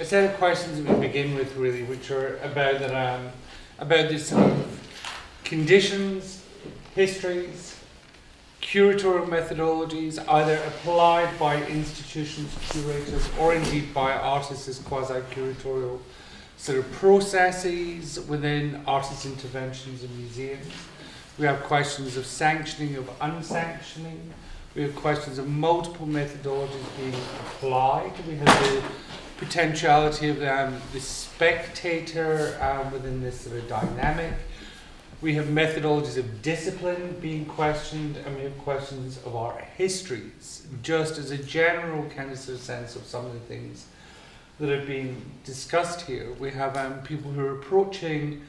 a set of questions that we begin with, really, which are about that about this sort of conditions, histories, curatorial methodologies, either applied by institutions, curators, or indeed by artists as quasi-curatorial sort of processes within artists' interventions in museums. We have questions of sanctioning, of unsanctioning. We have questions of multiple methodologies being applied. We have the potentiality of the spectator within this sort of dynamic. We have methodologies of discipline being questioned, and we have questions of our histories, just as a general kind of sense of some of the things that are being discussed here. We have people who are approaching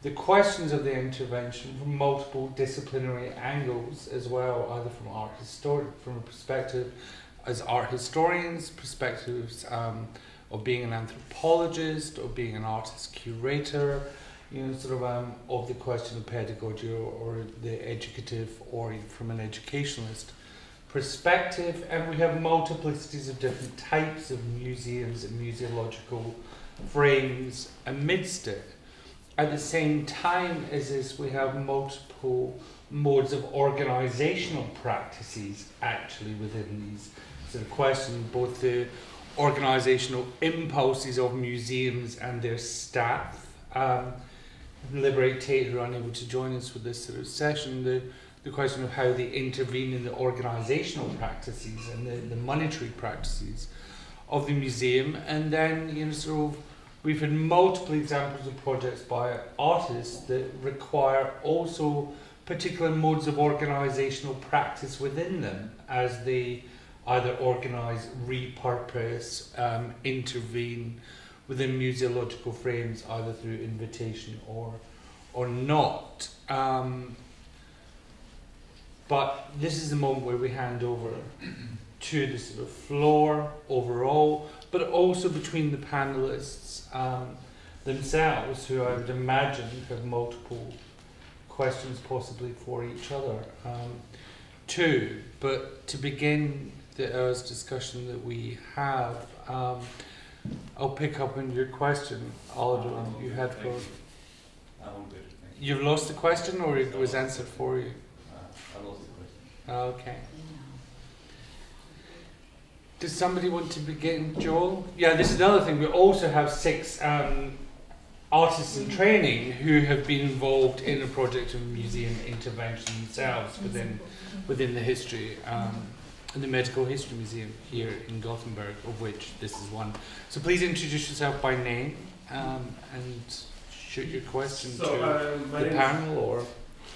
the questions of the intervention from multiple disciplinary angles as well, either from from a perspective as art historians, perspectives of being an anthropologist or being an artist curator, you know, sort of the question of pedagogy or the educative or from an educationalist perspective. And we have multiplicities of different types of museums and museological frames amidst it. At the same time as this, we have multiple modes of organizational practices actually within these sort of questions, both the organizational impulses of museums and their staff. Liberate Tate, who are unable to join us for this sort of session, the question of how they intervene in the organizational practices and the monetary practices of the museum. And then, you know, sort of, we've had multiple examples of projects by artists that require also particular modes of organizational practice within them as they either organize, repurpose, intervene within museological frames, either through invitation or not. But this is the moment where we hand over to the sort of floor overall, but also between the panelists themselves, who I would imagine have multiple questions possibly for each other too. But to begin the hour's discussion that we have, I'll pick up on your question, Aldo, you had for... I'm good, thank you. You've lost the question, or it was answered for you? I lost the question. Okay. Does somebody want to begin, Joel? Yeah, this is another thing. We also have 6 artists in training who have been involved in a project of museum intervention themselves within the history, in the Medical History Museum here in Gothenburg, of which this is one. So please introduce yourself by name and shoot your question to the panel or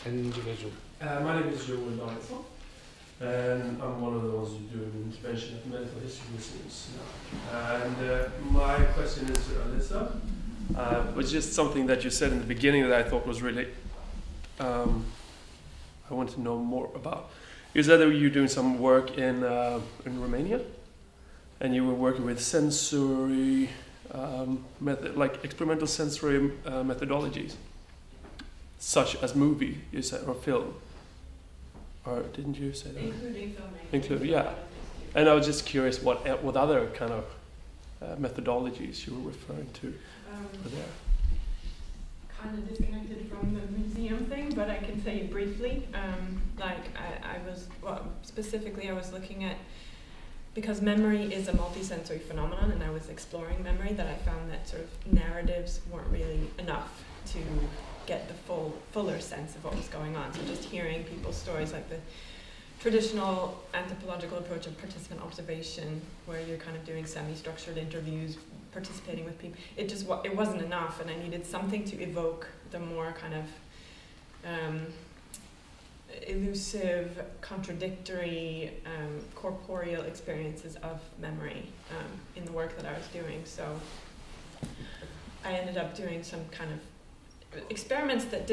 an individual. My name is Joel, and I'm one of the ones who do intervention at medical history museums now. And my question is to Alyssa, which is just something that you said in the beginning that I thought was really, I want to know more about. You said that you're doing some work in Romania, and you were working with sensory, like experimental sensory methodologies, such as movie, you said, or film. Or didn't you say that? Including filmmaking. Including, yeah. And I was just curious what other kind of methodologies you were referring to were there. Kind of disconnected from the museum thing, but I can say briefly. Like I was, well, specifically I was looking at, because memory is a multisensory phenomenon, and I was exploring memory, that I found that sort of narratives weren't really enough to get the fuller sense of what was going on. So just hearing people's stories, like the traditional anthropological approach of participant observation, where you're kind of doing semi-structured interviews, participating with people, it wasn't enough, and I needed something to evoke the more kind of elusive, contradictory, corporeal experiences of memory in the work that I was doing. So I ended up doing some kind of experiments that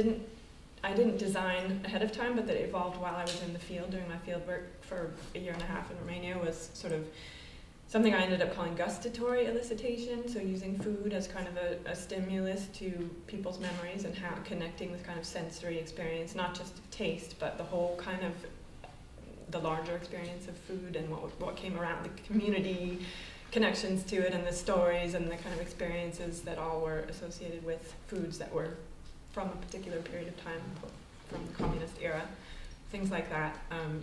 I didn't design ahead of time, but that evolved while I was in the field doing my field work for a year and a half in Romania, was sort of something I ended up calling gustatory elicitation. So using food as kind of a stimulus to people's memories, and how connecting with kind of sensory experience, not just taste, but the whole kind of the larger experience of food and what came around the community, connections to it and the stories and the kind of experiences that all were associated with foods that were from a particular period of time, from the communist era, things like that,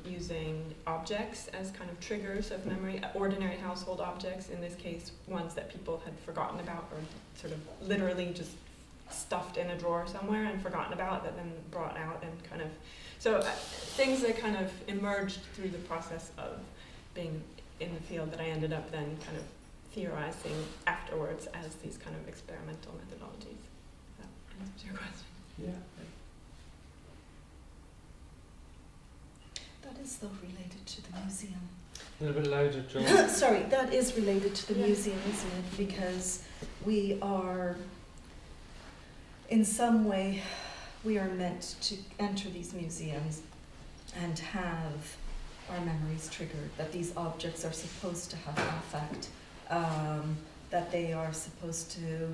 using objects as kind of triggers of memory, ordinary household objects, in this case ones that people had forgotten about or sort of literally just stuffed in a drawer somewhere and forgotten about, that then brought out and kind of, so things that kind of emerged through the process of being in the field that I ended up then kind of theorizing afterwards as these kind of experimental methodologies. That answers your question. Yeah. That is though related to the museum. A little bit louder, Joel. Sorry, that is related to the museum, isn't it? Because we are, in some way, we are meant to enter these museums and have our memories triggered, that these objects are supposed to have affect, that they are supposed to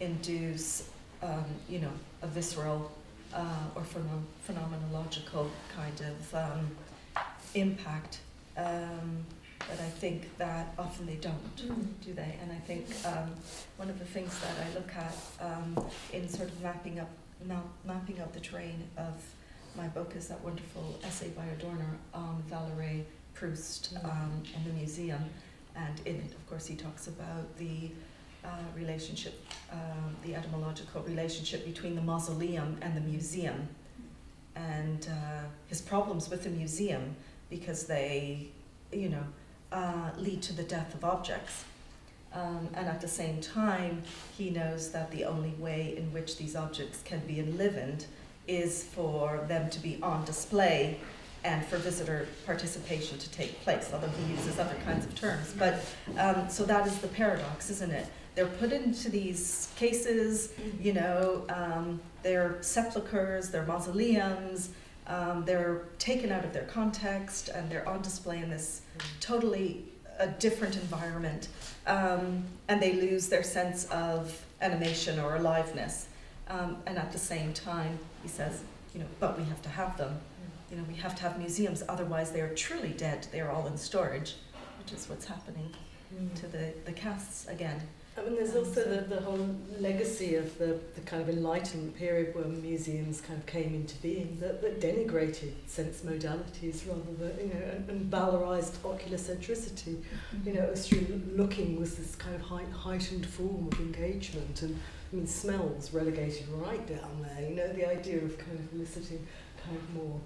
induce, you know, a visceral or phenomenological kind of impact, but I think that often they don't, do they? And I think one of the things that I look at in sort of mapping up the terrain of my book is that wonderful essay by Adorno on Valéry Proust and the museum, and in it, of course, he talks about the relationship, the etymological relationship between the mausoleum and the museum, and his problems with the museum because they, you know, lead to the death of objects. And at the same time, he knows that the only way in which these objects can be enlivened is for them to be on display and for visitor participation to take place, although he uses other kinds of terms. But so that is the paradox, isn't it? They're put into these cases, you know, they're sepulchres, they're mausoleums, they're taken out of their context and they're on display in this totally different environment, and they lose their sense of animation or aliveness. And at the same time, he says, you know, but we have to have them. You know, we have to have museums, otherwise they are truly dead. They are all in storage, which is what's happening to the casts again. I mean, there's also the whole legacy of the kind of Enlightenment period where museums kind of came into being that denigrated sense modalities rather than, you know, and valorized ocular centricity. You know, through looking was this kind of heightened form of engagement, and I mean, smells relegated right down there. You know, the idea of kind of eliciting kind of more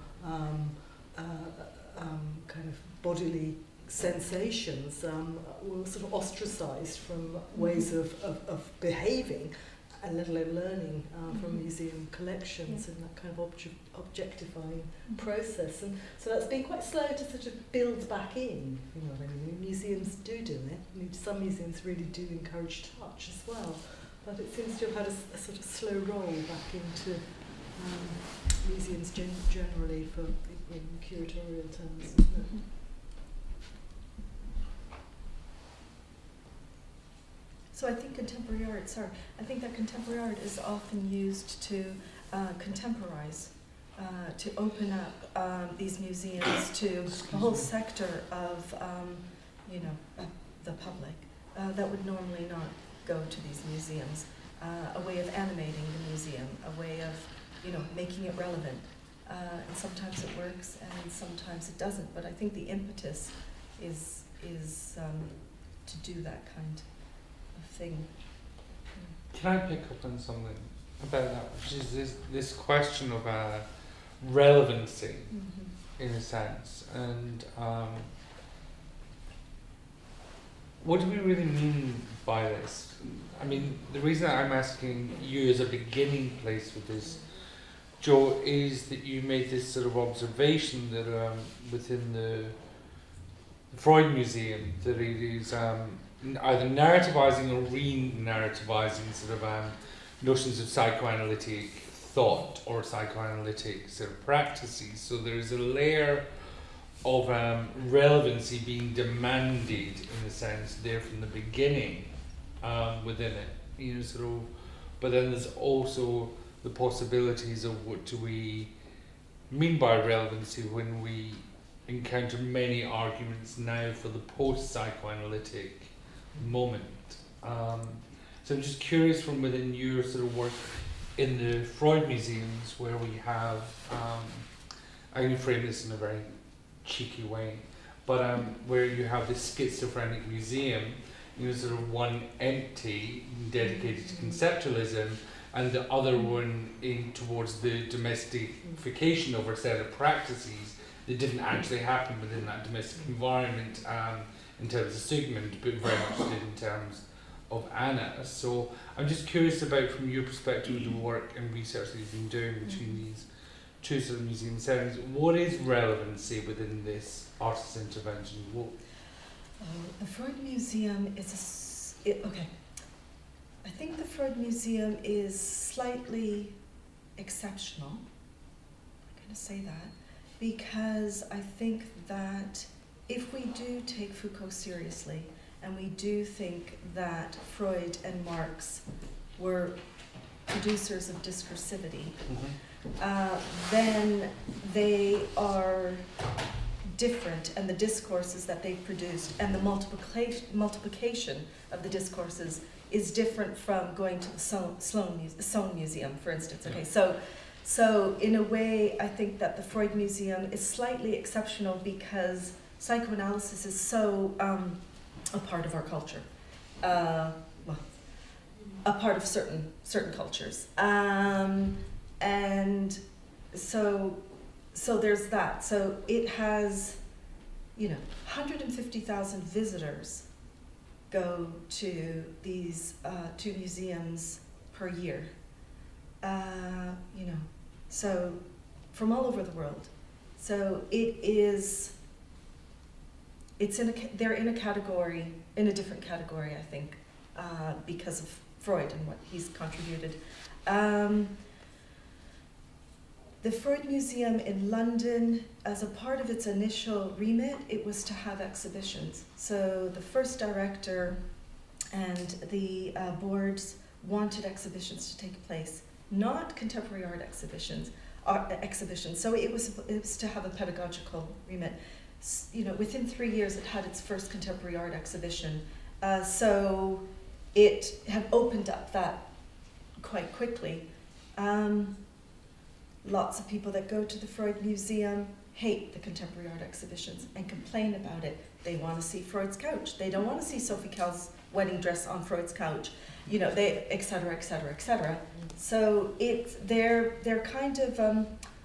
kind of bodily sensations were sort of ostracized from ways of behaving, and let alone learning from museum collections and that kind of objectifying process. And so that's been quite slow to sort of build back in, you know what I mean? Museums do it. I mean, some museums really do encourage touch as well, but it seems to have had a sort of slow roll back into museums generally for in curatorial terms. Isn't it? So I think contemporary art, sorry, I think that contemporary art is often used to contemporize, to open up these museums to a whole sector of, you know, the public that would normally not go to these museums. A way of animating the museum, a way of, you know, making it relevant. And sometimes it works and sometimes it doesn't. But I think the impetus is to do that kind of thing. Can I pick up on something about that, which is this question of relevancy, in a sense, and what do we really mean by this? I mean, the reason I'm asking you as a beginning place for this, Joel, is that you made this sort of observation that within the Freud Museum, that it is either narrativizing or re-narrativizing sort of notions of psychoanalytic thought or psychoanalytic sort of practices. So there is a layer of relevancy being demanded, in a sense, there from the beginning within it, you know, sort of, but then there's also the possibilities of what do we mean by relevancy when we encounter many arguments now for the post-psychoanalytic moment. So I'm just curious from within your sort of work in the Freud museums, where we have, I'm going to frame this in a very cheeky way, but where you have this schizophrenic museum, you know, sort of one empty dedicated to conceptualism and the other one in towards the domestication of a set of practices that didn't actually happen within that domestic environment in terms of Sigmund, but very much did in terms of Anna. So I'm just curious about, from your perspective, the work and research that you've been doing between these two sort of museum settings, what is relevancy within this artist intervention? The Freud Museum is I think the Freud Museum is slightly exceptional, I'm going to say that, because I think that if we do take Foucault seriously, and we do think that Freud and Marx were producers of discursivity, then they are different, and the discourses that they've produced and the multiplication of the discourses is different from going to the Sloan Museum, for instance. Okay, so in a way, I think that the Freud Museum is slightly exceptional because psychoanalysis is so a part of our culture, well, a part of certain cultures, and so there's that. So it has, you know, 150,000 visitors go to these two museums per year. You know, so from all over the world. So it is. It's in a. They're in a category, in a different category, I think, because of Freud and what he's contributed. The Freud Museum in London, as a part of its initial remit, it was to have exhibitions. So the first director and the boards wanted exhibitions to take place, not contemporary art exhibitions. So it was to have a pedagogical remit. You know, within 3 years, it had its first contemporary art exhibition. So it had opened up that quite quickly. Lots of people that go to the Freud Museum hate the contemporary art exhibitions and complain about it. They want to see Freud's couch. They don't want to see Sophie Calle's wedding dress on Freud's couch. You know, they, et cetera, et cetera, et cetera. So it's, they're kind of,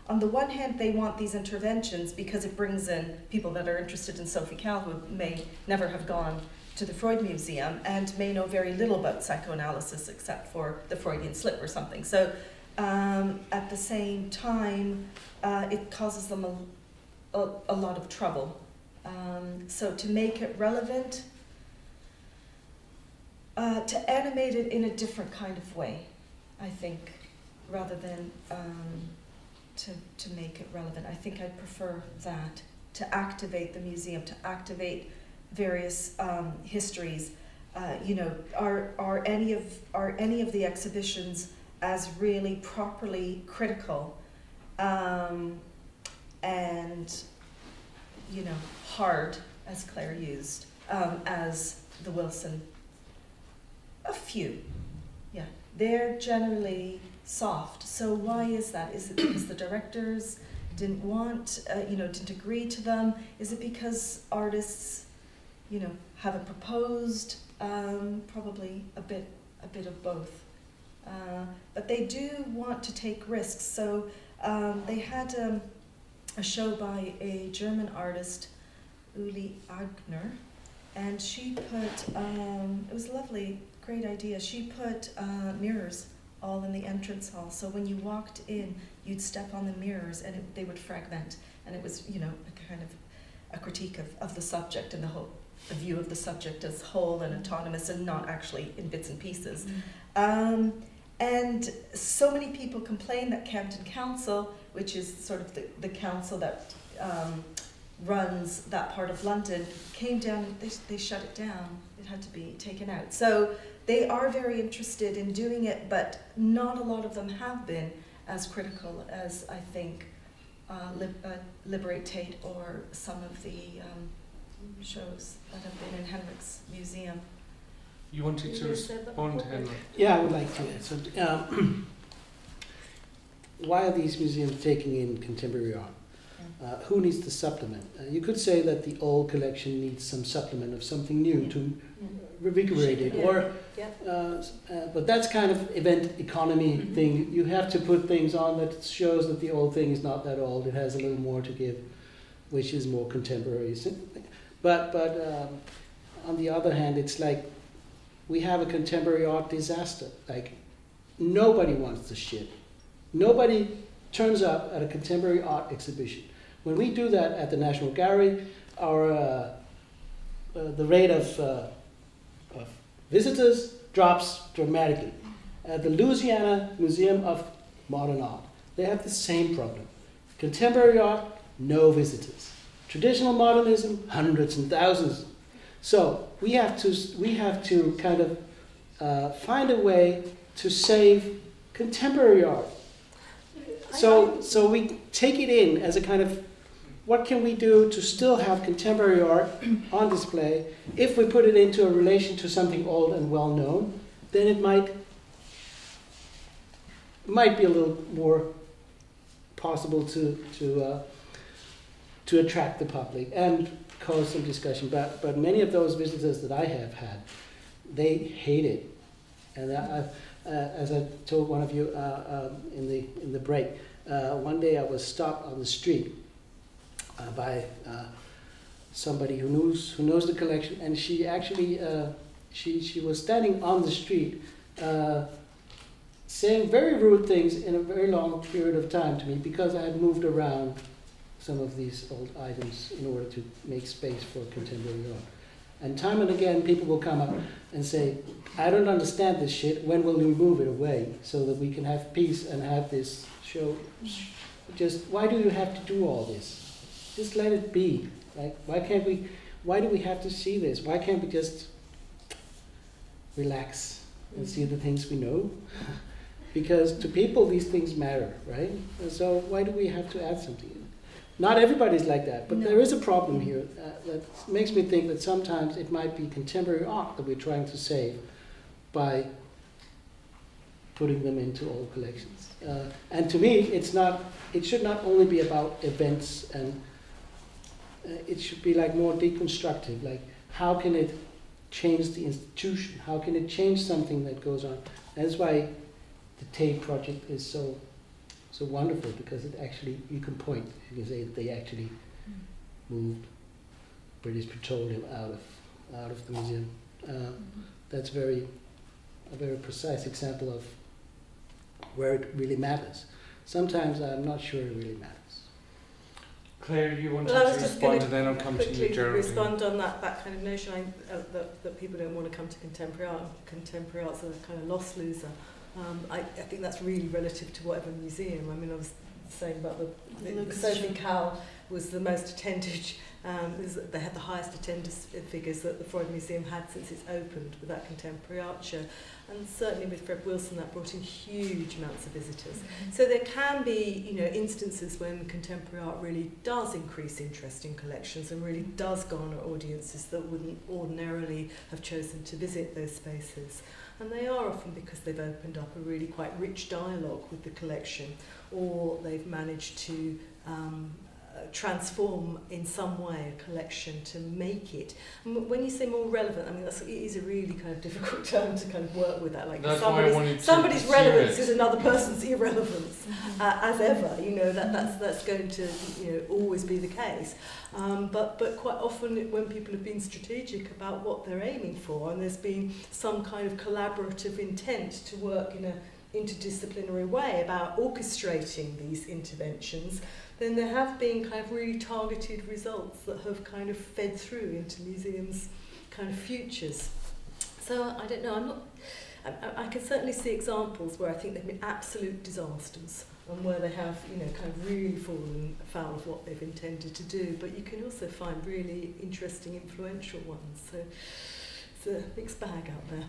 on the one hand, they want these interventions because it brings in people that are interested in Sophie Calle who may never have gone to the Freud Museum and may know very little about psychoanalysis except for the Freudian slip or something. So. At the same time, it causes them a lot of trouble. So to make it relevant, to animate it in a different kind of way, I think, rather than to make it relevant. I think I'd prefer that, to activate the museum, to activate various histories. You know, are any of the exhibitions as really properly critical and, you know, hard, as Claire used, as the Wilson? A few, yeah. They're generally soft. So why is that? Is it because the directors didn't want, you know, didn't agree to them? Is it because artists, you know, haven't proposed? Probably a bit of both. But they do want to take risks, so they had a show by a German artist, Uli Agner, and she put, it was a lovely, great idea, she put mirrors all in the entrance hall, so when you walked in, you'd step on the mirrors and they would fragment, and it was, you know, a kind of a critique of the subject and the whole, a view of the subject as whole and autonomous and not actually in bits and pieces. And so many people complain that Camden Council, which is sort of the council that runs that part of London, came down, they shut it down. It had to be taken out. So they are very interested in doing it, but not a lot of them have been as critical as I think Liberate Tate or some of the shows that have been in Henrik's museum. You wanted to respond, Henrik? Yeah, I would like to. So, why are these museums taking in contemporary art? Who needs to supplement? You could say that the old collection needs some supplement of something new to revigorate it, or but that's kind of event economy thing. You have to put things on that shows that the old thing is not that old. It has a little more to give, which is more contemporary. But on the other hand, it's like we have a contemporary art disaster. Like nobody wants the shit. Nobody turns up at a contemporary art exhibition. When we do that at the National Gallery, our the rate of visitors drops dramatically. At the Louisiana Museum of Modern Art, they have the same problem. Contemporary art, no visitors. Traditional modernism, hundreds and thousands. So we have to kind of find a way to save contemporary art. So we take it in as a kind of, what can we do to still have contemporary art on display? If we put it into a relation to something old and well-known, then it might be a little more possible to attract the public and cause some discussion. But many of those visitors that I have had, they hate it. And as I told one of you in the break, one day I was stopped on the street by somebody who knows the collection, and she actually she was standing on the street saying very rude things in a very long period of time to me because I had moved around some of these old items in order to make space for contemporary art. And time and again, people will come up and say, I don't understand this shit, when will you move it away so that we can have peace and have this show? Just, why do you have to do all this? Just let it be. Like, why do we have to see this? Why can't we just relax and see the things we know? Because to people, these things matter, right? And so why do we have to add something? Not everybody's like that, but there is a problem here that makes me think that sometimes it might be contemporary art that we're trying to save by putting them into old collections. And to me, it should not only be about events, and it should be like more deconstructive, like how can it change the institution? How can it change something that goes on? That's why the Tate project is so wonderful, because it actually, you can say they actually moved British Petroleum out of the museum. That's a very precise example of where it really matters. Sometimes I'm not sure it really matters. Claire, you wanted to respond, and then I'll come to you, Geraldine. Respond on that kind of notion that people don't want to come to contemporary art. Contemporary art's a kind of lost loser. I think that's really relative to whatever museum. I mean, I was saying about the Sophie Calle was the most attended, they had the highest attendance figures that the Freud Museum had since it's opened with that contemporary art show. And certainly with Fred Wilson, that brought in huge amounts of visitors. So there can be, you know, instances when contemporary art really does increase interest in collections and really does garner audiences that wouldn't ordinarily have chosen to visit those spaces. And they are often because they've opened up a really quite rich dialogue with the collection, or they've managed to transform in some way a collection to make it. When you say more relevant, I mean, it is a really kind of difficult term to kind of work with that. Like somebody's relevance is another person's irrelevance, as ever. You know, that's going to, you know, always be the case. But quite often when people have been strategic about what they're aiming for, and there's been some kind of collaborative intent to work in a interdisciplinary way about orchestrating these interventions, then there have been kind of really targeted results that have kind of fed through into museums' kind of futures. So I don't know, I can certainly see examples where I think they've been absolute disasters and where they have, you know, kind of really fallen foul of what they've intended to do, but you can also find really interesting, influential ones. So it's a mixed bag out there.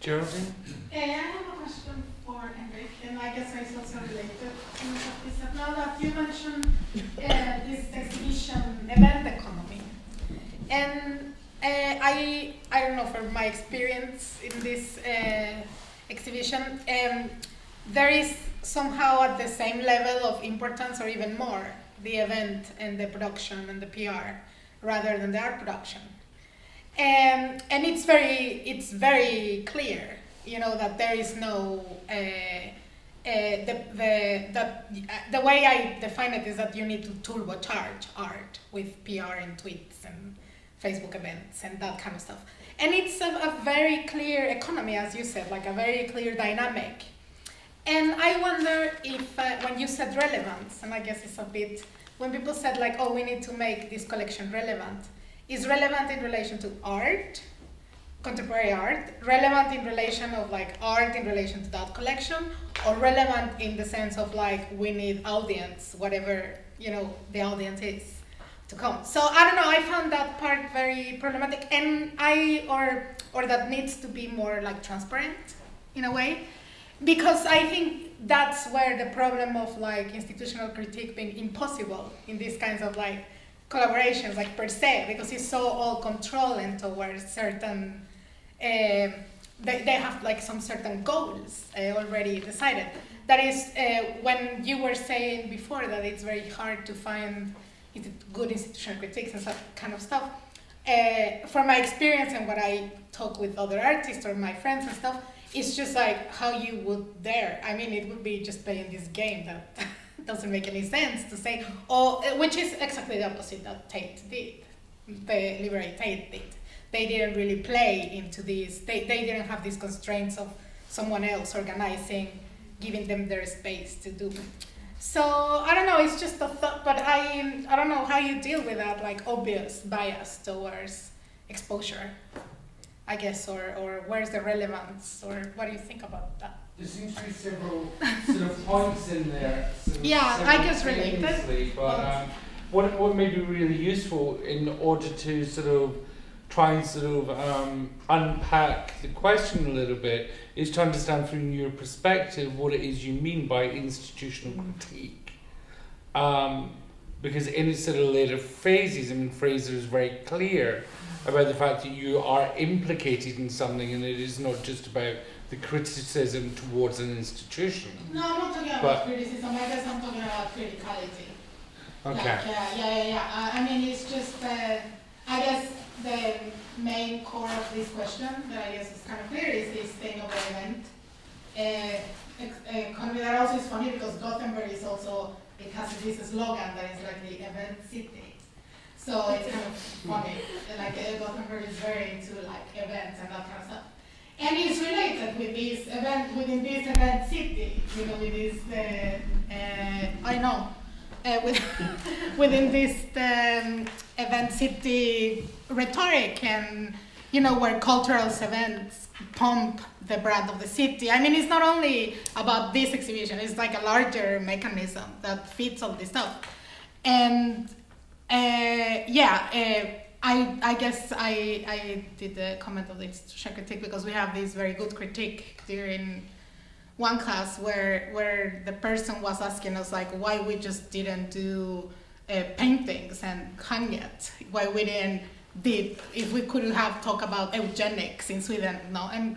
Geraldine? Hey, I have a question for Henrik, and I guess it's also related to what you said. Now that you mentioned this exhibition, event economy, and I I don't know, from my experience in this exhibition, there is somehow at the same level of importance or even more the event and the production and the PR rather than the art production. And it's very clear, you know, that there is no, the way I define it is that you need to turbocharge art with PR and tweets and Facebook events and that kind of stuff. And it's a very clear economy, as you said, like a very clear dynamic. And I wonder if, when you said relevance, and I guess it's a bit, when people said like, oh, we need to make this collection relevant, is relevant in relation to art, contemporary art, relevant in relation of like art in relation to that collection, or relevant in the sense of like, we need audience, whatever, you know, the audience is to come. So I don't know, I found that part very problematic, and or that needs to be more like transparent in a way, because I think that's where the problem of like institutional critique being impossible in these kinds of like collaborations, like per se, because it's so all controlling towards certain, they have like some certain goals already decided. That is, when you were saying before that it's very hard to find good institutional critiques and that kind of stuff. From my experience and what I talk with other artists or my friends and stuff, it's just like how you would dare. I mean, it would be just playing this game that doesn't make any sense to say, oh, which is exactly the opposite that Tate did, the Liberate Tate did. They didn't really play into this, they didn't have these constraints of someone else organizing, giving them their space to do. So, I don't know, it's just a thought, but I don't know how you deal with that, like, obvious bias towards exposure, I guess, or where's the relevance, or what do you think about that? There seems to be several sort of points in there. Yeah, I guess related. But what may be really useful in order to sort of try and sort of unpack the question a little bit is to understand from your perspective what it is you mean by institutional critique. Because in its sort of later phases, I mean, Fraser is very clear about the fact that you are implicated in something, and it is not just about the criticism towards an institution. No, I'm not talking about criticism, I guess I'm talking about criticality. Okay. Like, yeah. I mean, it's just, I guess the main core of this question, that I guess is kind of clear, is this thing of the event. That also is funny because Gothenburg is also, it has this slogan that is like the event city. So it's kind of funny, like Gothenburg is very into like events and that kind of stuff. And it's related with this event, within this event city, you know, with this, within this event city rhetoric and, you know, where cultural events pump the brand of the city. I mean, it's not only about this exhibition, it's like a larger mechanism that fits all this stuff. And I guess I did the comment of the institutional critique because we have this very good critique during one class where the person was asking us like why we just didn't do paintings and hang-it, why we didn't dip, if we couldn't have talked about eugenics in Sweden, no, and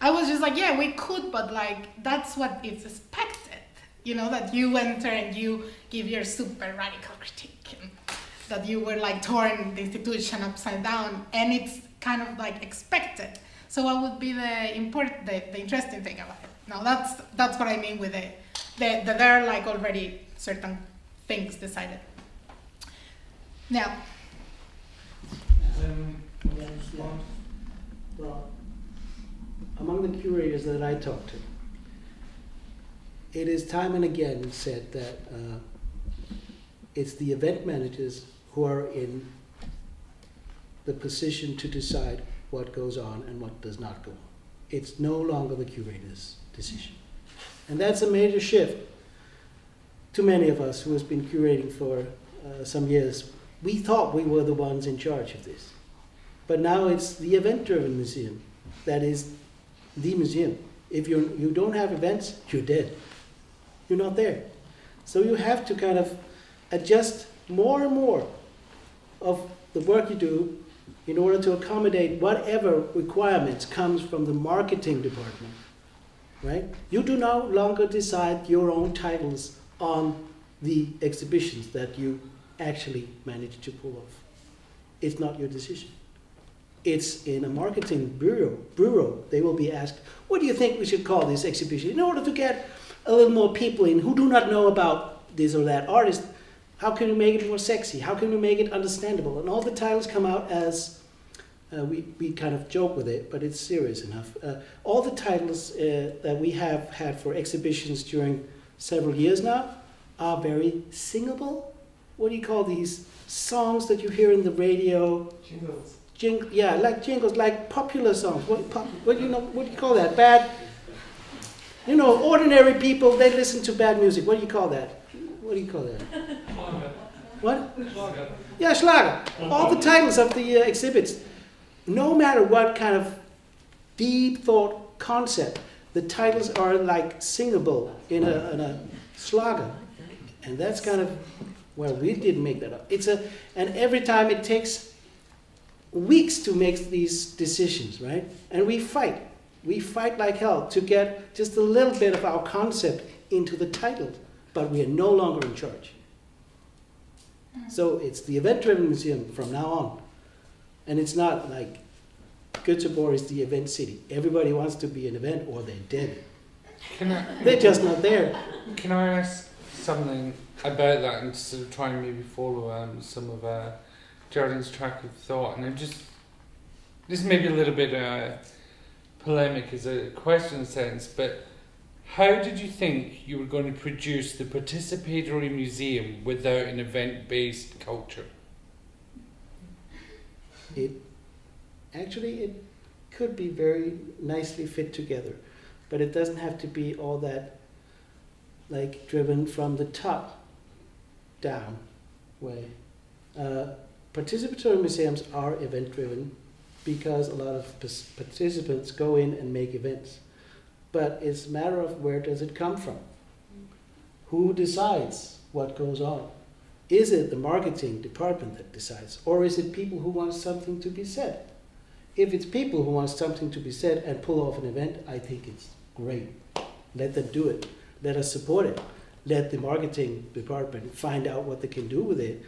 I was just like, yeah, we could, but like that's what it's expected, you know, that you enter and you give your super radical critique, and that you were like torn the institution upside down, and it's kind of like expected. So what would be the interesting thing about it? Now that's what I mean with it. There are like already certain things decided. Now. Well, among the curators that I talked to, it is time and again said that it's the event managers who are in the position to decide what goes on and what does not go on. It's no longer the curator's decision. And that's a major shift to many of us who has been curating for some years. We thought we were the ones in charge of this. But now it's the event-driven museum that is the museum. If you don't have events, you're dead. You're not there. So you have to kind of adjust more and more of the work you do in order to accommodate whatever requirements comes from the marketing department, right? You do no longer decide your own titles on the exhibitions that you actually manage to pull off. It's not your decision. It's in a marketing bureau, they will be asked, what do you think we should call this exhibition? In order to get a little more people in who do not know about this or that artist, how can we make it more sexy? How can we make it understandable? And all the titles come out as, we kind of joke with it, but it's serious enough. All the titles that we have had for exhibitions during several years now are very singable. What do you call these songs that you hear in the radio? Jingles. Yeah, like jingles, like popular songs. What do you call that? Bad, you know, ordinary people, they listen to bad music. What do you call that? What do you call that? Schlager. What? Schlager. Yeah, Schlager. All the titles of the exhibits, no matter what kind of deep thought concept, the titles are like singable in a Schlager. And that's kind of, well, we didn't make that up. And every time it takes weeks to make these decisions, right? And we fight. We fight like hell to get just a little bit of our concept into the title, but we are no longer in charge. So it's the event-driven museum from now on. And it's not like Göteborg is the event city. Everybody wants to be an event or they're dead. They're just not there. Can I ask something about that and sort of try and maybe follow some of Geraldine's track of thought? And I'm just, this may be a little bit polemic as a question in a sense, but how did you think you were going to produce the participatory museum without an event-based culture? Actually, it could be very nicely fit together, but it doesn't have to be all that, like, driven from the top down way. Participatory museums are event-driven because a lot of participants go in and make events. But it's a matter of where does it come from? Who decides what goes on? Is it the marketing department that decides? Or is it people who want something to be said? If it's people who want something to be said and pull off an event, I think it's great. Let them do it. Let us support it. Let the marketing department find out what they can do with it.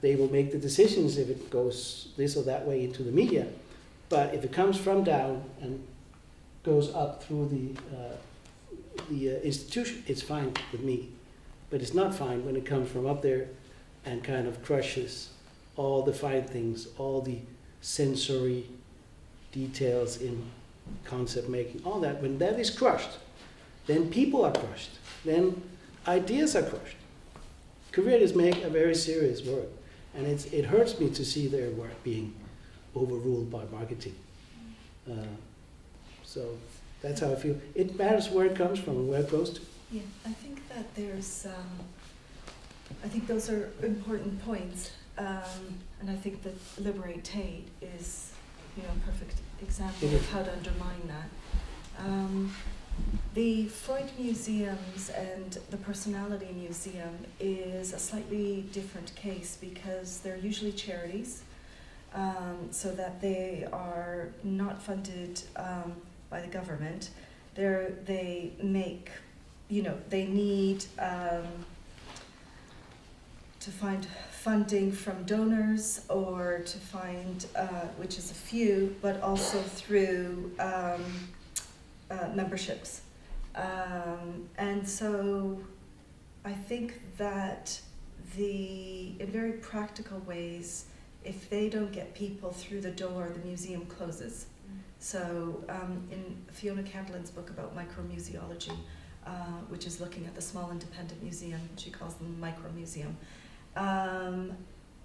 They will make the decisions if it goes this or that way into the media. But if it comes from down and goes up through the institution, it's fine with me. But it's not fine when it comes from up there and kind of crushes all the fine things, all the sensory details in concept making, all that. When that is crushed, then people are crushed. Then ideas are crushed. Curators make a very serious work, and it hurts me to see their work being overruled by marketing. So that's how I feel. It matters where it comes from and where it goes to. Yeah, I think that there's, I think those are important points, and I think that Liberate Tate is, you know, a perfect example of how to undermine that. The Freud Museums and the Personality Museum is a slightly different case because they're usually charities, so that they are not funded by the government. They make, you know, they need to find funding from donors or to find, which is a few, but also through memberships. And so I think that in very practical ways, if they don't get people through the door, the museum closes. So in Fiona Candlin's book about micromuseology, which is looking at the small independent museum, she calls them micromuseum,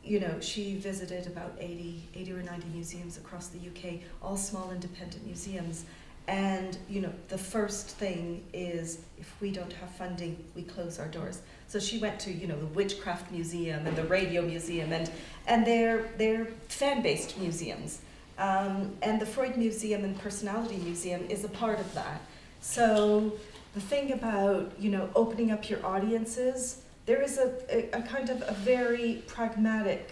you know, she visited about 80 or 90 museums across the UK, all small independent museums. And, you know, the first thing is, if we don't have funding, we close our doors. So she went to, you know, the Witchcraft Museum and the Radio Museum, and they're fan-based museums. And the Freud Museum and Personality Museum is a part of that. So the thing about, you know, opening up your audiences, there is a kind of a very pragmatic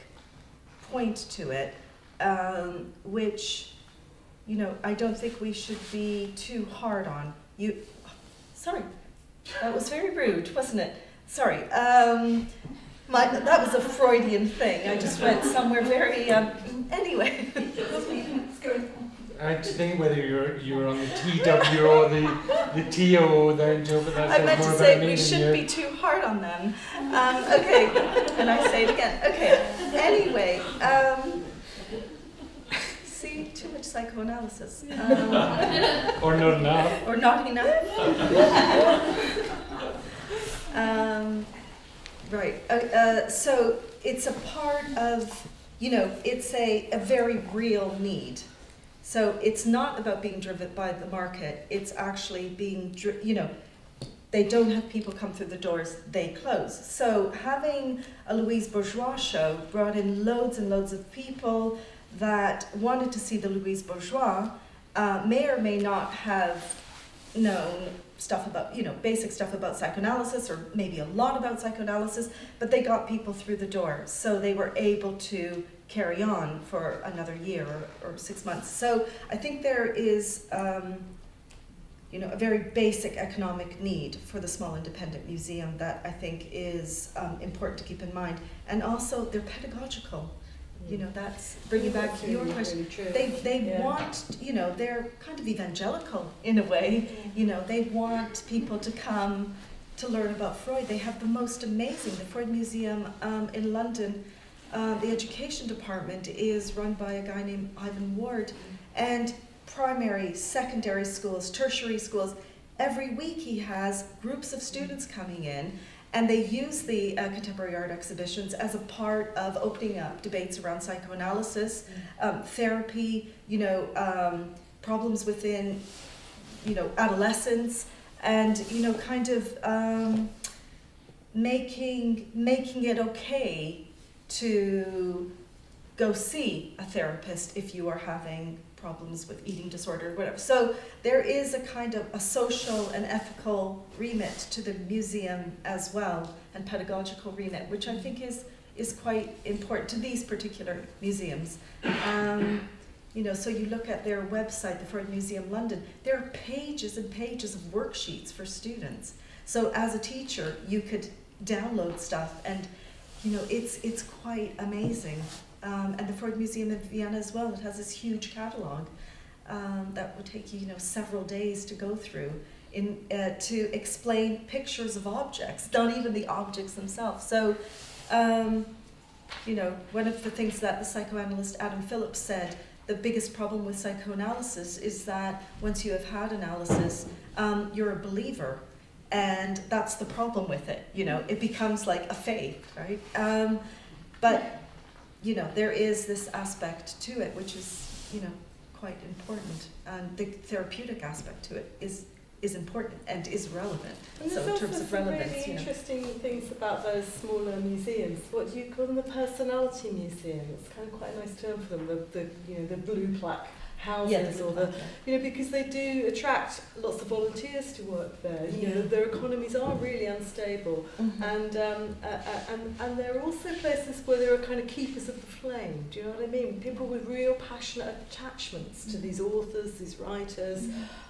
point to it. which, you know, I don't think we should be too hard on. You, sorry, that was very rude, wasn't it? Sorry, that was a Freudian thing. I just went somewhere very, anyway. I think whether you're on the TW or the TO, then I meant to say we shouldn't be too hard on them. Okay, and I say it again. Okay, anyway, see, too much psychoanalysis. Or not enough. Or not enough. Right, so it's a part of, you know, it's a very real need. So it's not about being driven by the market, it's actually being, you know, they don't have people come through the doors, they close. So having a Louise Bourgeois show brought in loads and loads of people that wanted to see the Louise Bourgeois, may or may not have known stuff about, you know, basic stuff about psychoanalysis, or maybe a lot about psychoanalysis, but they got people through the door. So they were able to carry on for another year or 6 months. So I think there is, you know, a very basic economic need for the small independent museum that I think is important to keep in mind. And also they're pedagogical. You know, that's bringing back your question. They want, you know, they're kind of evangelical in a way. You know, they want people to come to learn about Freud. They have the most amazing, the Freud Museum in London. The education department is run by a guy named Ivan Ward, and primary, secondary schools, tertiary schools, every week he has groups of students coming in, and they use the contemporary art exhibitions as a part of opening up debates around psychoanalysis, therapy, you know, problems within, you know, adolescence, and, you know, kind of making it okay to go see a therapist if you are having problems with eating disorder or whatever. So there is a kind of a social and ethical remit to the museum as well, and pedagogical remit, which I think is quite important to these particular museums. You know, so you look at their website, the Freud Museum London, there are pages and pages of worksheets for students. So as a teacher, you could download stuff, and you know, it's quite amazing. And the Freud Museum in Vienna as well, it has this huge catalog that would take you, you know, several days to go through in, to explain pictures of objects, not even the objects themselves. So, you know, one of the things that the psychoanalyst Adam Phillips said, the biggest problem with psychoanalysis is that once you have had analysis, you're a believer. And that's the problem with it, you know, it becomes like a faith, right? But, you know, there is this aspect to it, which is, you know, quite important. And the therapeutic aspect to it is important and is relevant. And so in terms of relevance, really, you know, interesting things about those smaller museums. What do you call them? The personality museum. It's kind of quite a nice term for them, the you know, the blue plaque houses, yes, or the, you know, because they do attract lots of volunteers to work there. You know, their economies are really unstable, and there are also places where there are kind of keepers of the flame. Do you know what I mean? People with real passionate attachments to these authors, these writers,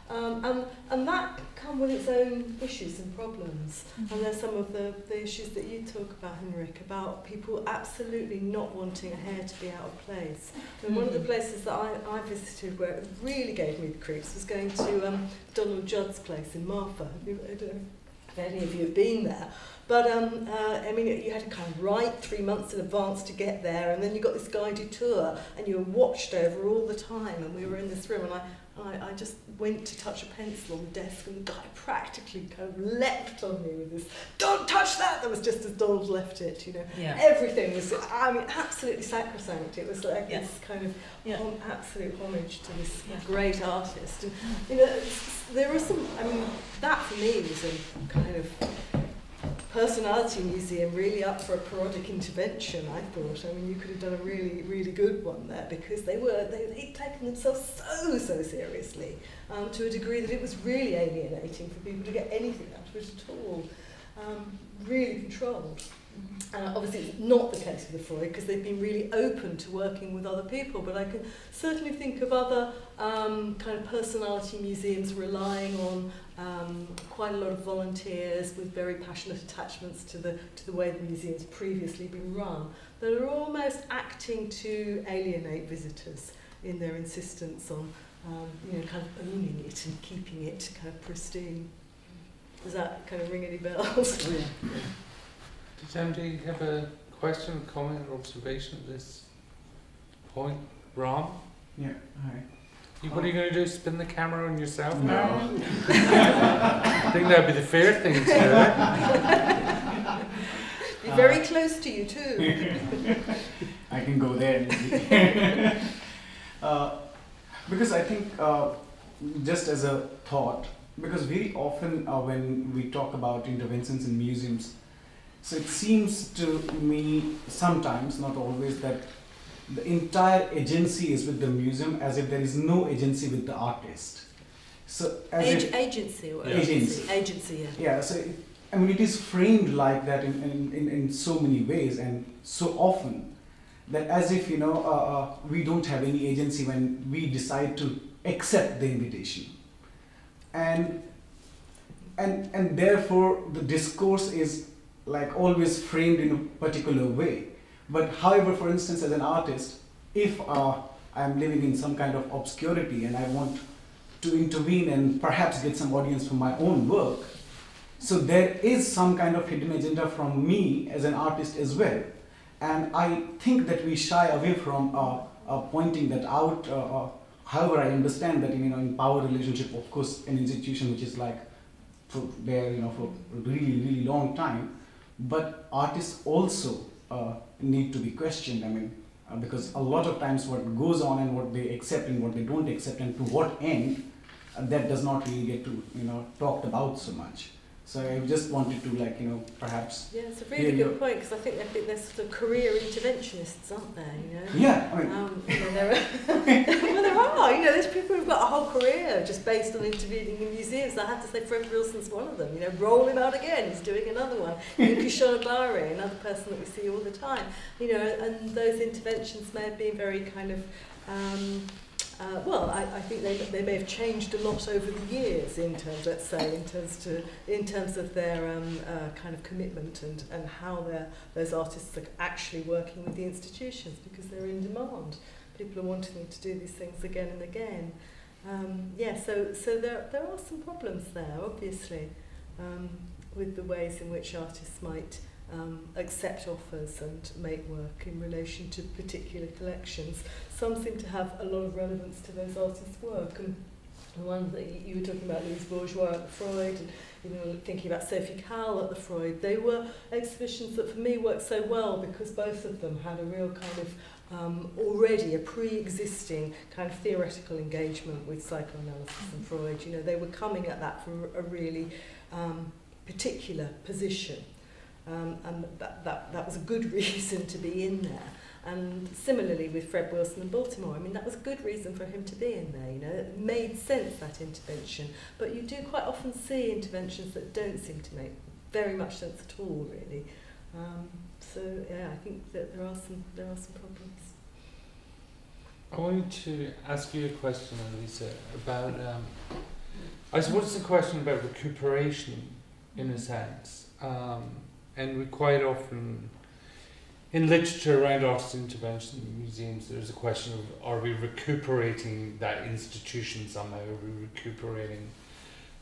and that come with its own issues and problems. And there's some of the issues that you talk about, Henrik, about people absolutely not wanting a hair to be out of place. And one of the places that I visited where it really gave me the creeps was going to Donald Judd's place in Marfa. I don't know if any of you have been there. But, I mean, you had to kind of write 3 months in advance to get there, and then you got this guided tour, and you were watched over all the time, and we were in this room, and I just went to touch a pencil on the desk, and the guy practically kind of leapt on me with this, "Don't touch that!" That was just as Donald left it, you know. Yeah. Everything was, I mean, absolutely sacrosanct. It was like this kind of absolute homage to this great artist. And, you know, there was some, I mean, that for me was a kind of personality museum really up for a parodic intervention, I thought. I mean, you could have done a really, really good one there, because they were, they'd taken themselves so seriously, to a degree that it was really alienating for people to get anything out of it at all. really controlled. And obviously it's not the case with Freud because they've been really open to working with other people, but I can certainly think of other kind of personality museums relying on quite a lot of volunteers with very passionate attachments to the way the museum's previously been run, that are almost acting to alienate visitors in their insistence on you know, kind of owning it and keeping it kind of pristine. Does that kind of ring any bells? Yeah. Does anybody have a question, comment, or observation at this point? Ram? Yeah, hi. You, what are you going to do, spin the camera on yourself now? No. I think that would be the fair thing to do. Be very close to you, too. I can go there. Because I think, just as a thought, because very often when we talk about interventions in museums, so it seems to me sometimes, not always, that the entire agency is with the museum, as if there is no agency with the artist. So as agency. So it, I mean, it is framed like that in so many ways and so often that as if, you know, we don't have any agency when we decide to accept the invitation, and therefore the discourse is like always framed in a particular way. But however, for instance, as an artist, if I'm living in some kind of obscurity and I want to intervene and perhaps get some audience for my own work, so there is some kind of hidden agenda from me as an artist as well. And I think that we shy away from pointing that out. However, I understand that, you know, in power relationship, of course, an institution which is like there, you know, for a really, really long time, but artists also need to be questioned, I mean, because a lot of times what goes on and what they accept and what they don't accept and to what end, that does not really get to, you know, talked about so much. So I just wanted to, like, you know, perhaps... Yeah, it's a really good point, because I think there's sort of career interventionists, aren't there, you know? Yeah, I mean... you know, there are, well, there are, you know, there's people who've got a whole career just based on intervening in museums. I have to say Fred Wilson's one of them, you know, roll him out again, he's doing another one. Kushana Bari, another person that we see all the time, you know, and those interventions may have been very kind of... well, I think they may have changed a lot over the years in terms, let's say, in terms of their kind of commitment and how those artists are actually working with the institutions, because they're in demand. People are wanting them to do these things again and again. Yeah, so there are some problems there, obviously, with the ways in which artists might accept offers and make work in relation to particular collections. Some seem to have a lot of relevance to those artists' work, and the one that you were talking about, Louise Bourgeois at Freud, and, you know, thinking about Sophie Calle at the Freud, they were exhibitions that for me worked so well because both of them had a real kind of already a pre-existing kind of theoretical engagement with psychoanalysis and Freud. You know, they were coming at that from a really particular position. And that was a good reason to be in there. And similarly with Fred Wilson in Baltimore, I mean, that was a good reason for him to be in there, you know. It made sense, that intervention. But you do quite often see interventions that don't seem to make very much sense at all, really. So, yeah, I think that there are some problems. I wanted to ask you a question, Alyssa, about... I suppose it's a question about recuperation, in a sense. And we quite often, in literature around artist intervention in museums, there's a question of, are we recuperating that institution somehow? Are we recuperating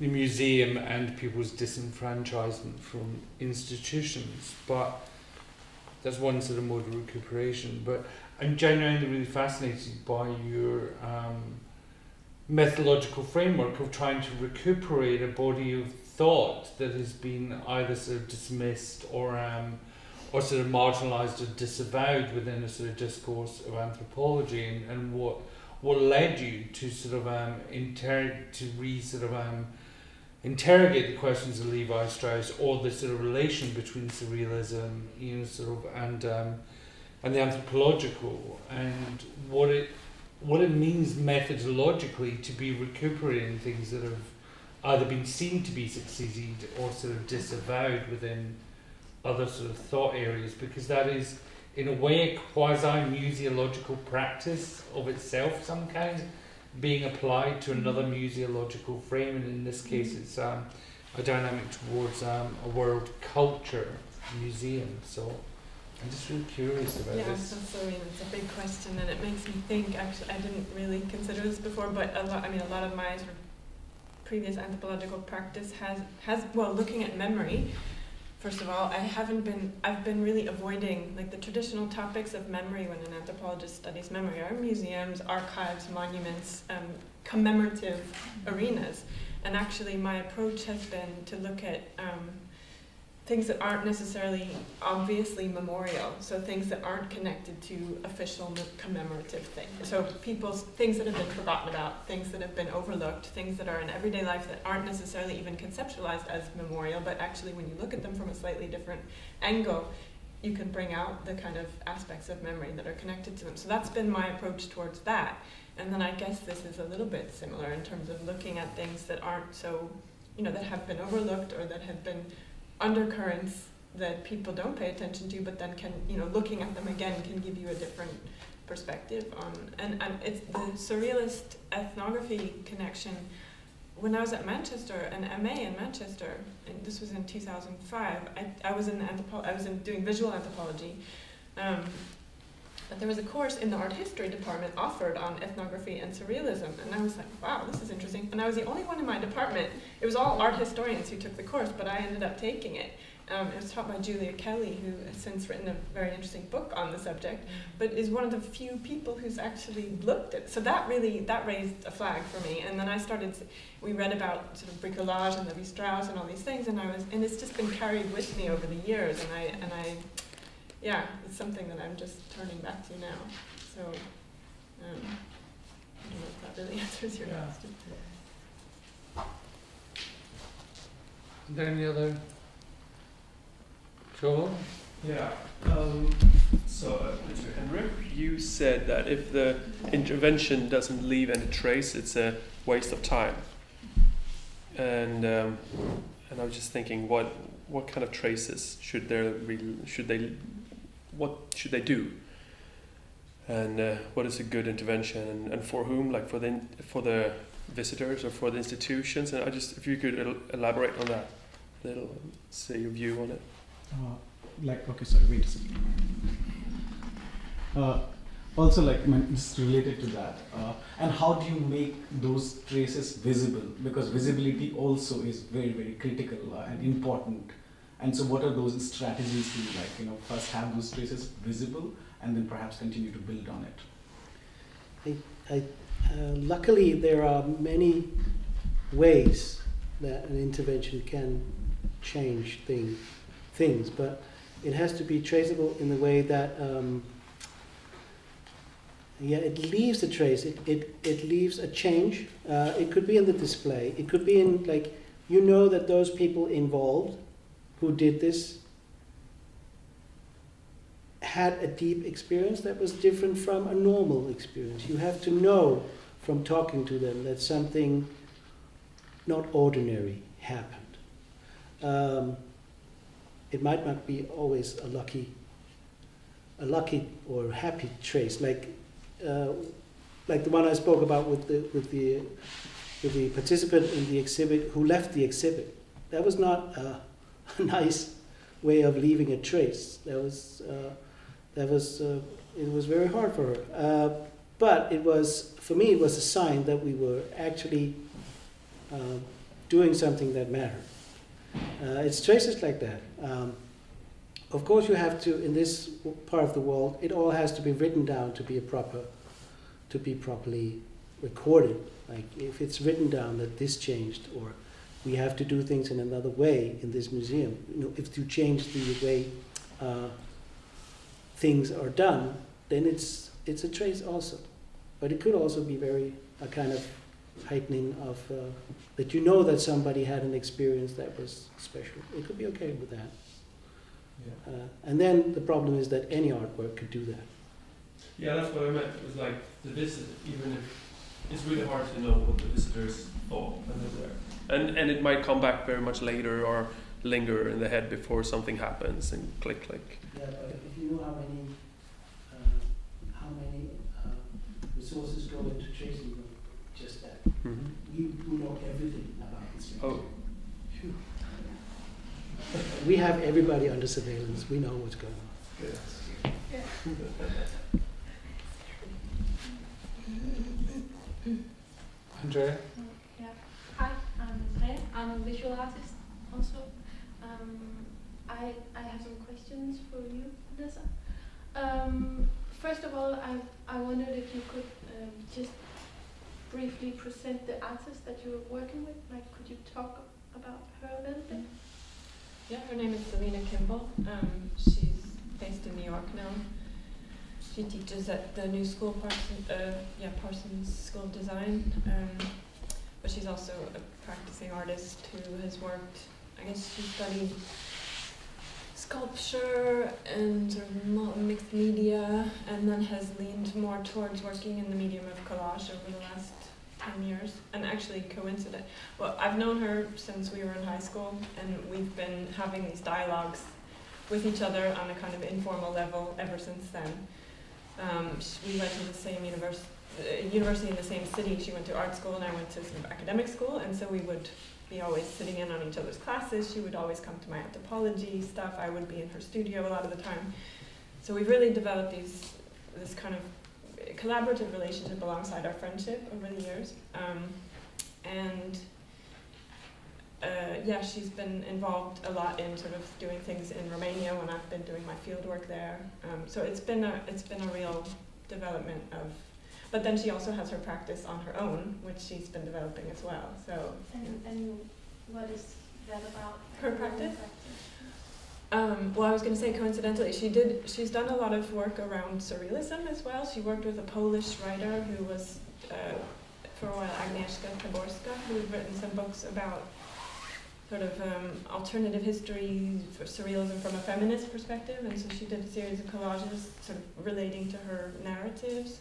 the museum and people's disenfranchisement from institutions? But that's one sort of mode of recuperation. But I'm genuinely really fascinated by your methodological framework of trying to recuperate a body of thought that has been either sort of dismissed or sort of marginalised or disavowed within a sort of discourse of anthropology, and what led you to sort of interrogate the questions of Levi-Strauss or the sort of relation between surrealism, you know, sort of and the anthropological, and what it means methodologically to be recuperating things that have either been seen to be succeed or sort of disavowed within other sort of thought areas, because that is in a way a quasi-museological practice of itself, some kind, being applied to another museological frame, and in this case it's a dynamic towards a world culture museum. So I'm just really curious about this. Yeah, I'm so sorry, it's a big question, and it makes me think, actually, I didn't really consider this before, but a lot of my sort of previous anthropological practice well, looking at memory, first of all, I've been really avoiding, like, the traditional topics of memory when an anthropologist studies memory are museums, archives, monuments, commemorative arenas. And actually my approach has been to look at things that aren't necessarily obviously memorial, so things that aren't connected to official commemorative things. So things that have been forgotten about, things that have been overlooked, things that are in everyday life that aren't necessarily even conceptualized as memorial, but actually when you look at them from a slightly different angle, you can bring out the kind of aspects of memory that are connected to them. So that's been my approach towards that. And then I guess this is a little bit similar in terms of looking at things that aren't so, you know, that have been overlooked or that have been undercurrents that people don't pay attention to, but then can, you know, looking at them again can give you a different perspective on. And it's the surrealist ethnography connection. When I was at Manchester, an MA in Manchester, and this was in 2005, I was doing visual anthropology, but there was a course in the art history department offered on ethnography and surrealism, and I was like, wow, this is interesting. And I was the only one in my department. It was all art historians who took the course, but I ended up taking it. It was taught by Julia Kelly, who has since written a very interesting book on the subject, but is one of the few people who's actually looked at it. So that raised a flag for me. And then we read about sort of bricolage and Levi-Strauss and all these things, and it's just been carried with me over the years, and I yeah, it's something that I'm just turning back to now. So, I don't know if that really answers your question. Is there any other? Joel? Yeah. Mr. Henrik, you said that if the intervention doesn't leave any trace, it's a waste of time. And I was just thinking, what kind of traces should there what should they do, and what is a good intervention, and for whom, like for the visitors or for the institutions? And I just, if you could elaborate on that, little say your view on it. Also, it's related to that. And how do you make those traces visible? Because visibility also is very, very critical and important. And so what are those strategies to, first have those traces visible and then perhaps continue to build on it? Luckily, there are many ways that an intervention can change things, but it has to be traceable in the way that it leaves a trace. It leaves a change. It could be in the display. It could be in, that those people involved who did this had a deep experience that was different from a normal experience. You have to know from talking to them that something not ordinary happened. It might not be always a lucky or happy trace, like the one I spoke about with the participant in the exhibit who left the exhibit. That was not a nice way of leaving a trace. It was very hard for her. But it was, for me, it was a sign that we were actually doing something that mattered. It's traces like that. Of course, you have to, in this part of the world, it all has to be written down to be properly recorded. Like, if it's written down that this changed, or we have to do things in another way in this museum. If you change the way things are done, then it's a trace also. But it could also be a kind of heightening of that, that somebody had an experience that was special. It could be okay with that. Yeah. And then the problem is that any artwork could do that. Yeah, that's what I meant. It was like the visit, even if it's really hard to know what the visitors thought when they're there. And it might come back very much later or linger in the head before something happens and click, click. Yeah, but if you know how many resources go into tracing just that, we know everything about this. Oh. We have everybody under surveillance. We know what's going on. Yes. Andrea? Yeah. Hi, I'm Andrea. I'm a visual artist also. I have some questions for you, Vanessa. First of all, I wondered if you could just briefly present the artist that you were working with. Like, could you talk about her a little bit? Yeah, her name is Selena Kimball. She's based in New York now. She teaches at the new school, Parsons School of Design. But she's also a practicing artist who has worked, I guess she studied sculpture and sort of mixed media, and then has leaned more towards working in the medium of collage over the last 10 years. And actually coincident, well, I've known her since we were in high school, and we've been having these dialogues with each other on a kind of informal level ever since then. We went to the same university in the same city. She went to art school and I went to sort of academic school, and so we would be always sitting in on each other's classes. She would always come to my anthropology stuff. I would be in her studio a lot of the time. So we've really developed this kind of collaborative relationship alongside our friendship over the years. Yeah, she's been involved a lot in sort of doing things in Romania when I've been doing my field work there. So it's been a real development of, but then she also has her practice on her own, which she's been developing as well. So and what is that about? Her practice? Well, I was going to say coincidentally, she's done a lot of work around surrealism as well. She worked with a Polish writer who was, for a while, Agnieszka Taborska, who had written some books about sort of alternative history, surrealism from a feminist perspective, and so she did a series of collages sort of relating to her narratives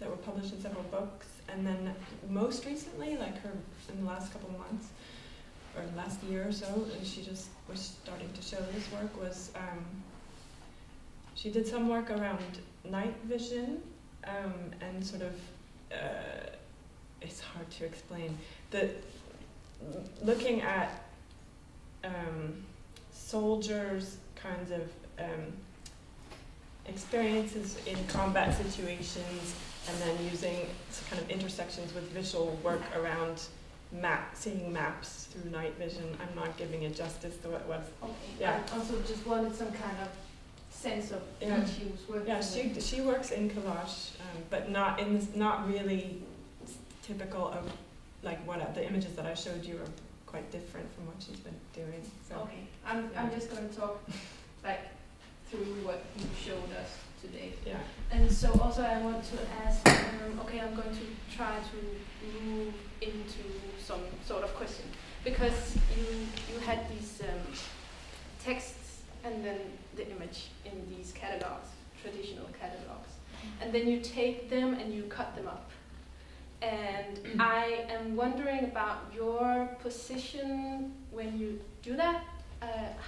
that were published in several books. And then most recently, like her in the last couple of months, or last year or so, and she just was starting to show this work, was she did some work around night vision and sort of, it's hard to explain, looking at soldiers' kinds of experiences in combat situations, and then using kind of intersections with visual work around seeing maps through night vision. I'm not giving it justice to what it was. Okay. Yeah. I also just wanted some kind of sense of what she was working. Yeah, she works in collage, but not in this, not really typical of like what the images that I showed you are quite different from what she's been doing. So. Okay. I'm just going to talk like through what you showed us today. Yeah. And so also I want to ask. Okay, I'm going to try to move into some sort of question, because you had these texts and then the image in these catalogs, traditional catalogs, and then you take them and you cut them up. And I am wondering about your position when you do that.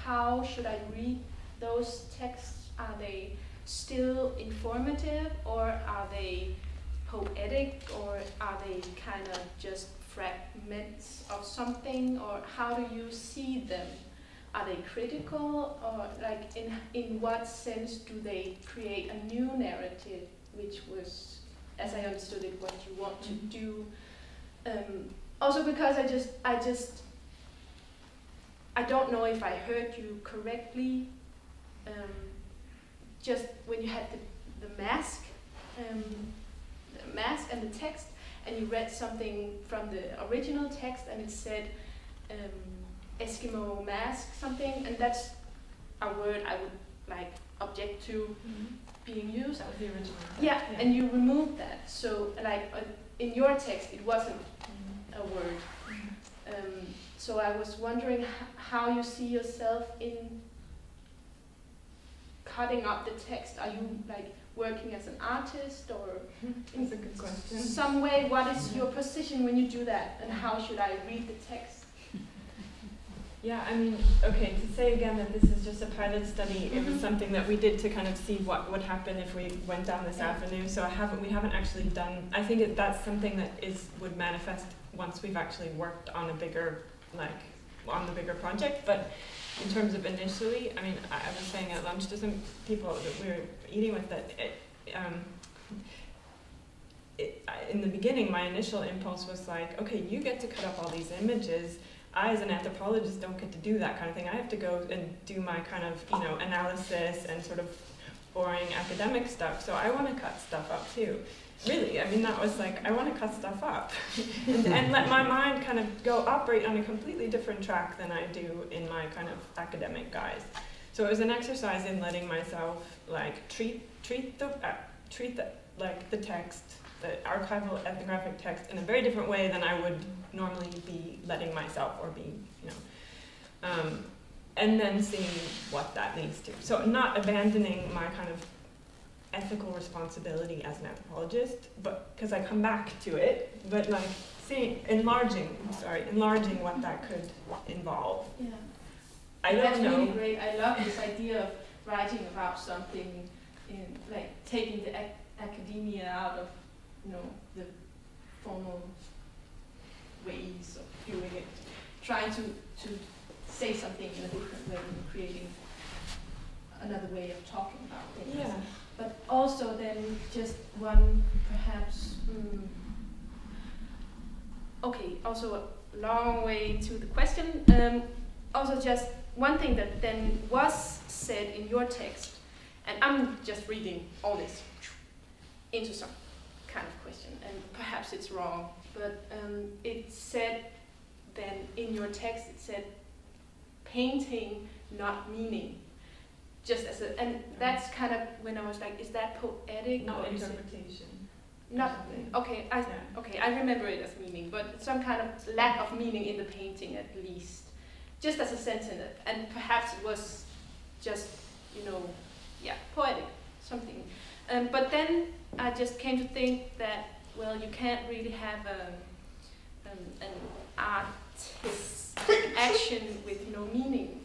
How should I read those texts? Are they still informative, or are they poetic, or are they kind of just fragments of something, or how do you see them? Are they critical, or like in what sense do they create a new narrative, which was, as I understood it, what you want to do? Also because I don't know if I heard you correctly, just when you had the mask, mask and the text, and you read something from the original text and it said Eskimo mask something, and that's a word I would like object to being used. That was the original text. Yeah, yeah, and you removed that, so like in your text it wasn't a word. So I was wondering how you see yourself in cutting up the text? Are you like working as an artist or in some way? What is your position when you do that, and how should I read the text? Yeah, I mean, okay, to say again that this is just a pilot study, it was something that we did to kind of see what would happen if we went down this avenue. So we haven't actually done, I think that's something that would manifest once we've actually worked on a bigger, on the bigger project. But in terms of initially, I mean, I was saying at lunch to some people that we were eating with that, in the beginning, my initial impulse was like, okay, you get to cut up all these images. I, as an anthropologist, don't get to do that kind of thing. I have to go and do my kind of, you know, analysis and sort of boring academic stuff. So I want to cut stuff up too. Really, I mean, that was like, I want to cut stuff up and let my mind kind of go operate on a completely different track than I do in my kind of academic guise. So it was an exercise in letting myself like treat the text, the archival ethnographic text, in a very different way than I would normally be letting myself or be, you know, and then seeing what that leads to. So not abandoning my kind of ethical responsibility as an anthropologist, but because I come back to it, but like seeing, enlarging what that could involve. Yeah, I don't know. That's really great. I love this idea of writing about something, in like taking the academia out of, you know, the formal ways of doing it, trying to say something in a different way and creating another way of talking about things. Yeah. But also then just one perhaps, okay, also a long way to the question, also just one thing that then was said in your text, and I'm just reading all this into some kind of question, and perhaps it's wrong, but it said then in your text, it said painting, not meaning. Just as a, and that's kind of when I was like, is that poetic? No, interpretation. Not, okay, okay, I remember it as meaning, but some kind of lack of meaning in the painting at least. Just as a sentence, and perhaps it was just, you know, yeah, poetic, something. But then I just came to think that, well, you can't really have an artistic action with no meaning.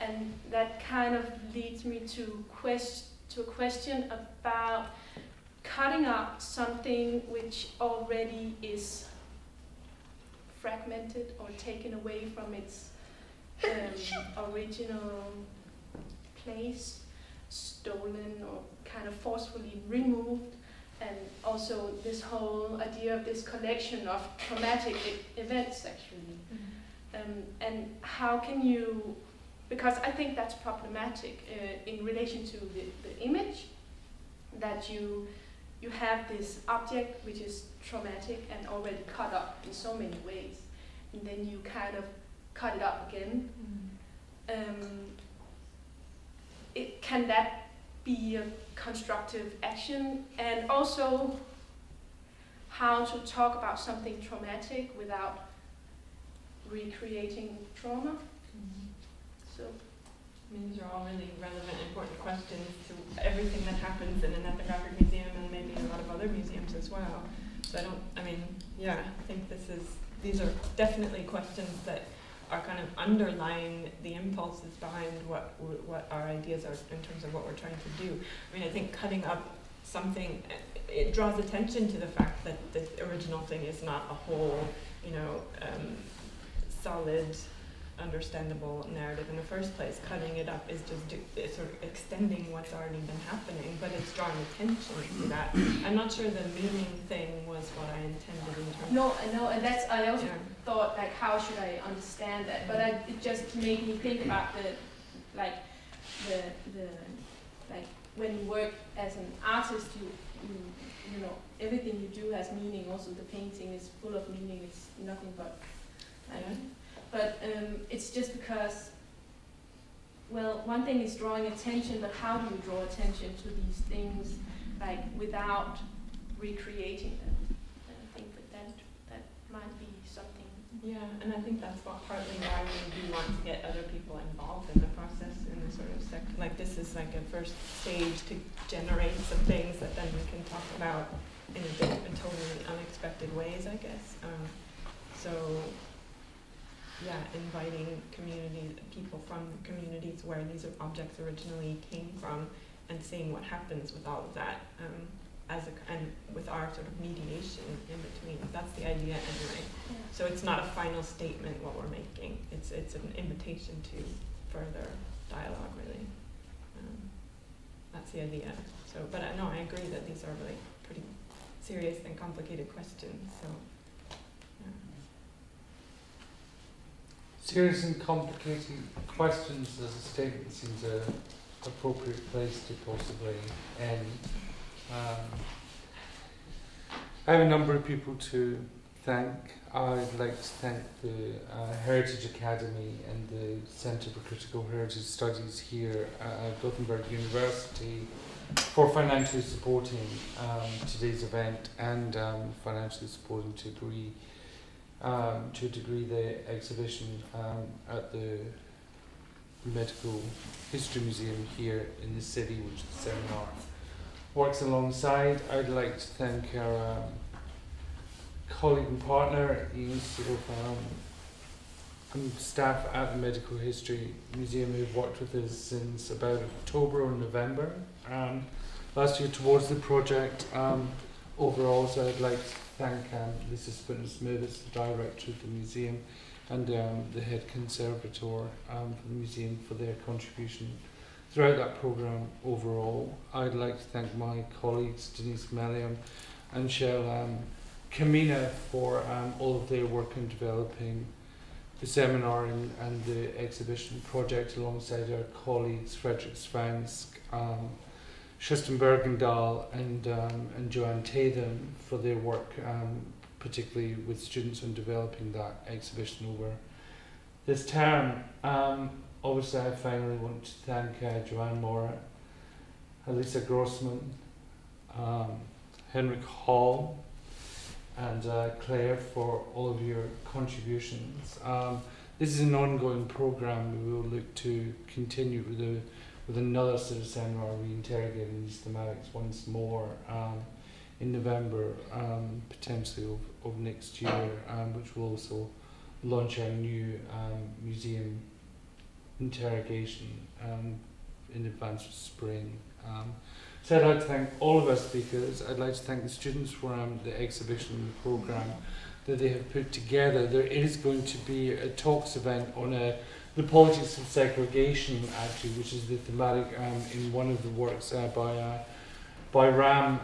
And that kind of leads me to a question about cutting up something which already is fragmented or taken away from its original place, stolen or kind of forcefully removed, and also this whole idea of this collection of traumatic events actually. And how can you, because I think that's problematic in relation to the image, that you have this object which is traumatic and already cut up in so many ways, and then you kind of cut it up again. Can that be a constructive action? And also how to talk about something traumatic without recreating trauma. So I mean, these are all really relevant, important questions to everything that happens in an ethnographic museum and maybe a lot of other museums as well. So I think these are definitely questions that are kind of underlying the impulses behind what our ideas are in terms of what we're trying to do. I mean, I think cutting up something, it draws attention to the fact that the original thing is not a whole, you know, solid, understandable narrative in the first place. Cutting it up is just it's sort of extending what's already been happening, but it's drawing attention to that. I'm not sure the meaning thing was what I intended in terms. No, no, and that's I also thought like, how should I understand that? But it just made me think about like when you work as an artist, you know, everything you do has meaning. Also, the painting is full of meaning. It's nothing but. But it's just because, well, one thing is drawing attention, but how do you draw attention to these things, like, without recreating them? And I think that might be something. Yeah, and I think that's partly why we want to get other people involved in the process, in the sort of like this is like a first stage to generate some things that then we can talk about in a different, totally unexpected ways, I guess. So yeah, inviting communities, people from communities where these objects originally came from, and seeing what happens with all of that, and with our sort of mediation in between. That's the idea anyway. Yeah. So it's not a final statement what we're making. It's an invitation to further dialogue, really. That's the idea. So, but no, I agree that these are really pretty serious and complicated questions. So. Serious and complicated questions as a statement seems an appropriate place to possibly end. I have a number of people to thank. I'd like to thank the Heritage Academy and the Centre for Critical Heritage Studies here at Gothenburg University for financially supporting today's event and financially supporting to a degree the exhibition at the Medical History Museum here in the city, which the seminar works alongside. I'd like to thank our colleague and partner, staff at the Medical History Museum who've worked with us since about October or November last year towards the project overall. So I'd like to thank Mrs. Spitness-Mervis, the director of the museum, and the head conservator for the museum for their contribution throughout that programme overall. I'd like to thank my colleagues Denise Melliam and Shell Kamina for all of their work in developing the seminar and the exhibition project alongside our colleagues Frederick Svansk, Tristan Bergendahl and Joanne Tatham for their work, particularly with students on developing that exhibition over this term. Obviously, I finally want to thank Joanne Mora, Alyssa Grossman, Henrik Hall, and Claire for all of your contributions. This is an ongoing programme. We will look to continue with the with another sort of seminar reinterrogating these thematics once more in November, potentially of next year, which will also launch our new museum interrogation in advance of spring. So I'd like to thank all of our speakers. I'd like to thank the students for the exhibition and the programme that they have put together. There is going to be a talks event on the politics of segregation, actually, which is the thematic in one of the works by Ram,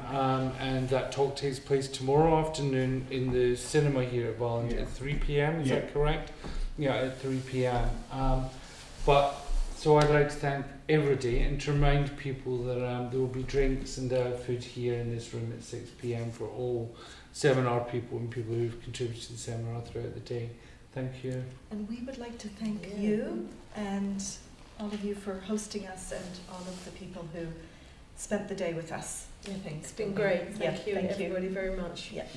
and that talk takes place tomorrow afternoon in the cinema here at Valand, yeah, at 3 p.m. Is yeah, that correct? Yeah, at 3 p.m. But so I'd like to thank everybody and to remind people that there will be drinks and food here in this room at 6 p.m. for all seminar people and people who've contributed to the seminar throughout the day. Thank you. And we would like to thank you and all of you for hosting us and all of the people who spent the day with us. Yeah, thanks. It's been great. Thank you, everybody, very much. Yeah.